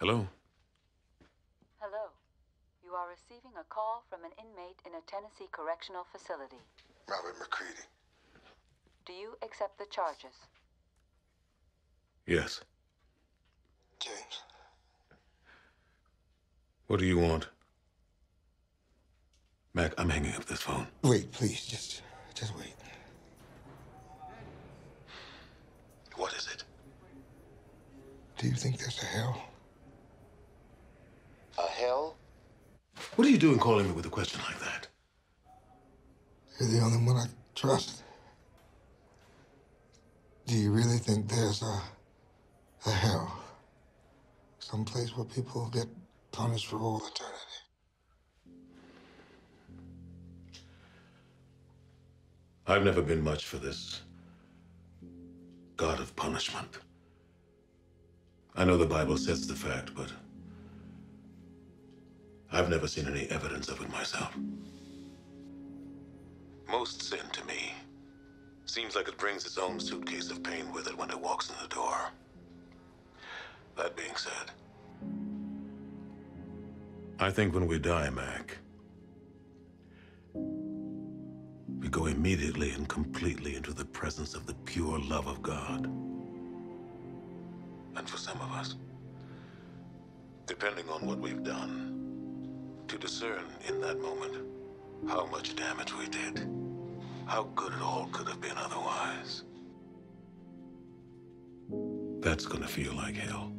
Hello? Hello. You are receiving a call from an inmate in a Tennessee correctional facility. Robert McCready. Do you accept the charges? Yes. James. What do you want? Mac, I'm hanging up this phone. Wait, please. Just wait. What is it? Do you think there's a hell? A hell? What are you doing calling me with a question like that? You're the only one I trust. Do you really think there's a hell? Some place where people get punished for all eternity? I've never been much for this God of punishment. I know the Bible sets the fact, but I've never seen any evidence of it myself. Most sin, to me, seems like it brings its own suitcase of pain with it when it walks in the door. That being said, I think when we die, Mac, we go immediately and completely into the presence of the pure love of God. And for some of us, depending on what we've done, to discern in that moment how much damage we did, how good it all could have been otherwise. That's gonna feel like hell.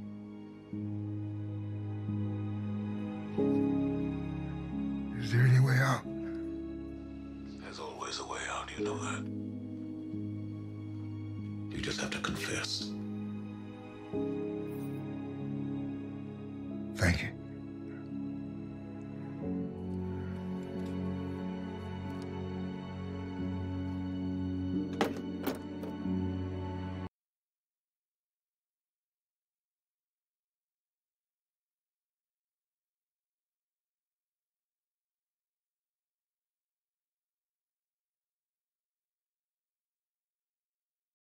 Is there any way out? There's always a way out, you know that. You just have to confess. Thank you.